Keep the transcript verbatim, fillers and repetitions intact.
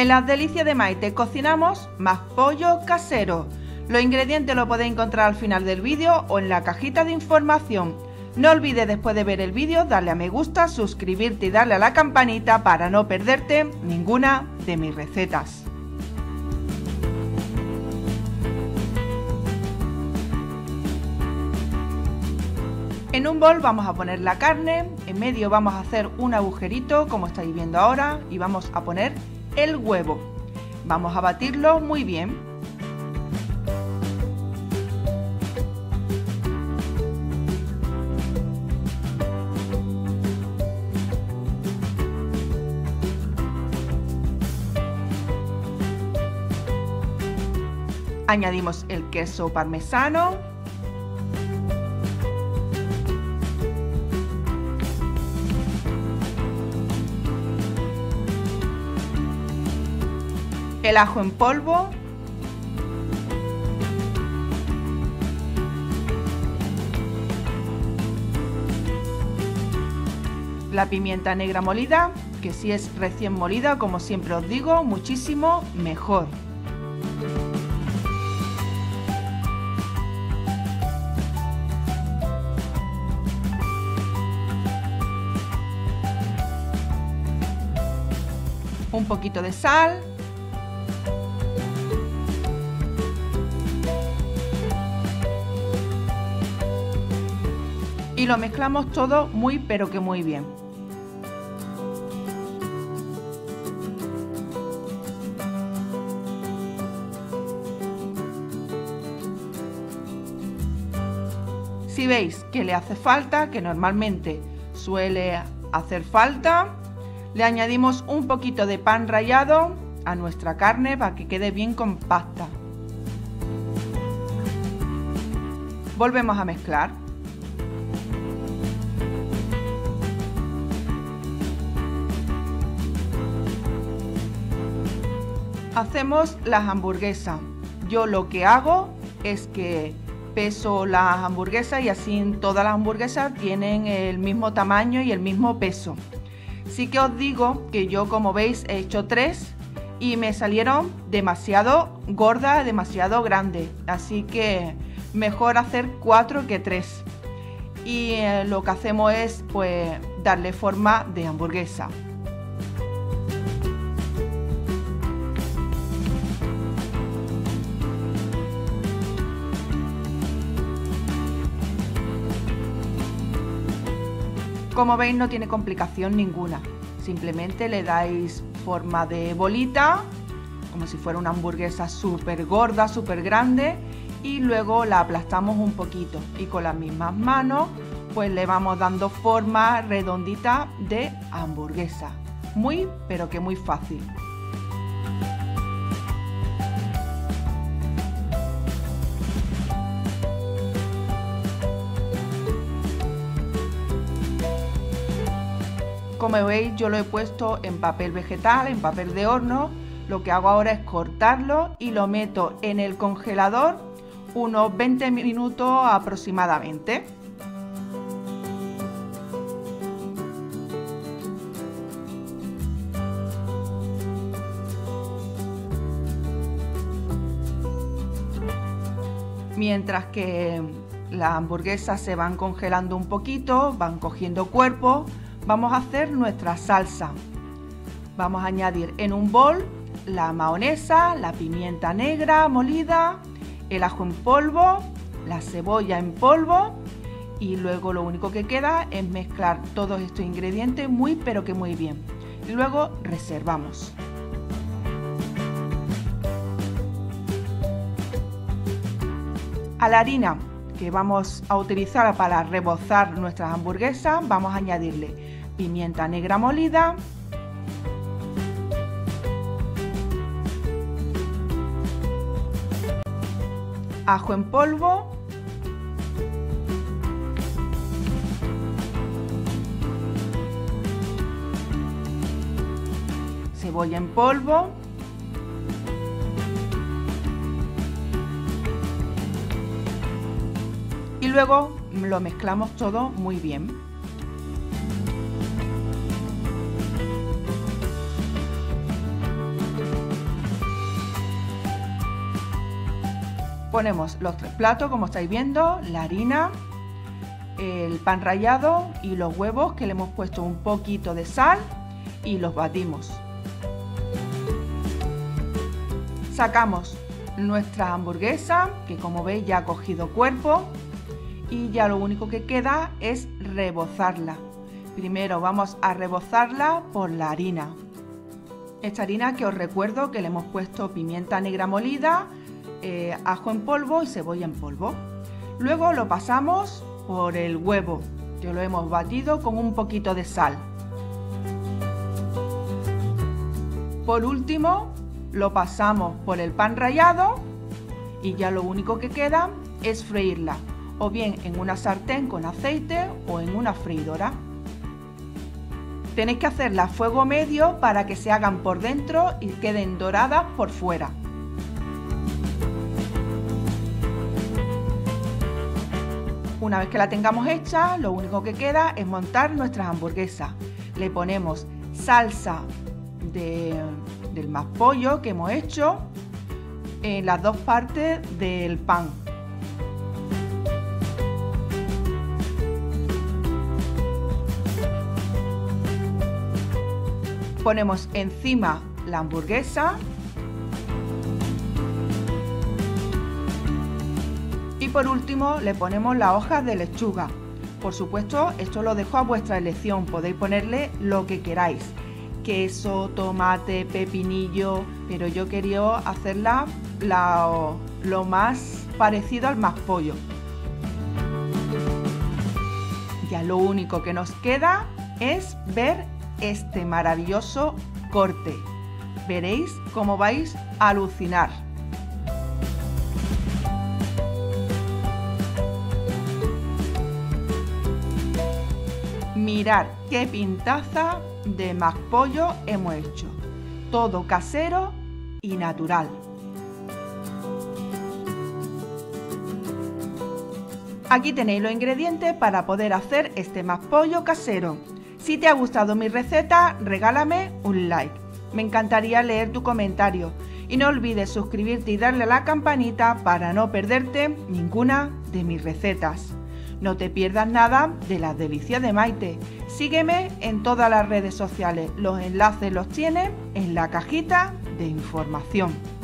En las delicias de Maite cocinamos mcpollo casero. Los ingredientes los podéis encontrar al final del vídeo o en la cajita de información. No olvides después de ver el vídeo darle a me gusta, suscribirte y darle a la campanita para no perderte ninguna de mis recetas. En un bol vamos a poner la carne, en medio vamos a hacer un agujerito como estáis viendo ahora y vamos a poner el huevo. Vamos a batirlo muy bien. Añadimos el queso parmesano. El ajo en polvo. La pimienta negra molida, que si es recién molida, como siempre os digo, muchísimo mejor. Un poquito de sal. Y lo mezclamos todo muy pero que muy bien. Si veis que le hace falta, que normalmente suele hacer falta, le añadimos un poquito de pan rallado a nuestra carne para que quede bien compacta. Volvemos a mezclar. Hacemos las hamburguesas. Yo lo que hago es que peso las hamburguesas y así todas las hamburguesas tienen el mismo tamaño y el mismo peso. Sí que os digo que yo, como veis, he hecho tres y me salieron demasiado gordas, demasiado grandes. Así que mejor hacer cuatro que tres. Y eh, lo que hacemos es pues darle forma de hamburguesa. Como veis, no tiene complicación ninguna, simplemente le dais forma de bolita, como si fuera una hamburguesa súper gorda, súper grande, y luego la aplastamos un poquito y con las mismas manos pues le vamos dando forma redondita de hamburguesa. Muy pero que muy fácil. Como veis, yo lo he puesto en papel vegetal, en papel de horno. Lo que hago ahora es cortarlo y lo meto en el congelador unos veinte minutos aproximadamente. Mientras que las hamburguesas se van congelando un poquito, van cogiendo cuerpo, vamos a hacer nuestra salsa. Vamos a añadir en un bol la mayonesa, la pimienta negra molida, el ajo en polvo, la cebolla en polvo y luego lo único que queda es mezclar todos estos ingredientes muy pero que muy bien. Y luego reservamos. A la harina que vamos a utilizar para rebozar nuestras hamburguesas, vamos a añadirle pimienta negra molida, ajo en polvo, cebolla en polvo, y luego lo mezclamos todo muy bien. Ponemos los tres platos, como estáis viendo, la harina, el pan rallado y los huevos, que le hemos puesto un poquito de sal, y los batimos. Sacamos nuestra hamburguesa, que como veis ya ha cogido cuerpo, y ya lo único que queda es rebozarla. Primero vamos a rebozarla por la harina. Esta harina, que os recuerdo que le hemos puesto pimienta negra molida, eh, ajo en polvo y cebolla en polvo. Luego lo pasamos por el huevo, que lo hemos batido con un poquito de sal. Por último, lo pasamos por el pan rallado y ya lo único que queda es freírla, o bien en una sartén con aceite o en una freidora. Tenéis que hacerla a fuego medio para que se hagan por dentro y queden doradas por fuera. Una vez que la tengamos hecha, lo único que queda es montar nuestras hamburguesas. Le ponemos salsa de, del mcpollo que hemos hecho en las dos partes del pan. Ponemos encima la hamburguesa y por último le ponemos las hojas de lechuga. Por supuesto, esto lo dejo a vuestra elección, podéis ponerle lo que queráis, queso, tomate, pepinillo, pero yo quería hacerla la, lo más parecido al mcpollo. Ya lo único que nos queda es ver este maravilloso corte. Veréis cómo vais a alucinar. Mirad qué pintaza de mcpollo hemos hecho. Todo casero y natural. Aquí tenéis los ingredientes para poder hacer este mcpollo casero. Si te ha gustado mi receta, regálame un like. Me encantaría leer tu comentario. Y no olvides suscribirte y darle a la campanita para no perderte ninguna de mis recetas. No te pierdas nada de las delicias de Maite. Sígueme en todas las redes sociales. Los enlaces los tienes en la cajita de información.